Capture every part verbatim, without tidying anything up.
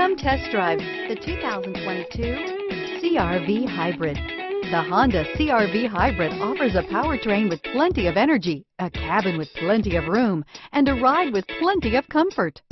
Come test drive the two thousand twenty-two C R V Hybrid. The Honda C R V Hybrid offers a powertrain with plenty of energy, a cabin with plenty of room, and a ride with plenty of comfort.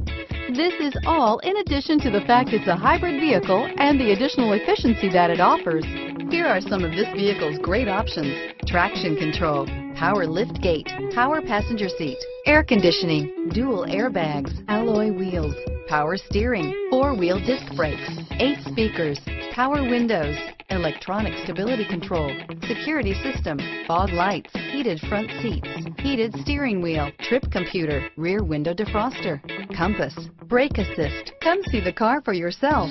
This is all in addition to the fact it's a hybrid vehicle and the additional efficiency that it offers. Here are some of this vehicle's great options: traction control, power lift gate, power passenger seat, air conditioning, dual airbags, alloy wheels, power steering, four-wheel disc brakes, eight speakers, power windows, electronic stability control, security system, fog lights, heated front seats, heated steering wheel, trip computer, rear window defroster, compass, brake assist. Come see the car for yourself.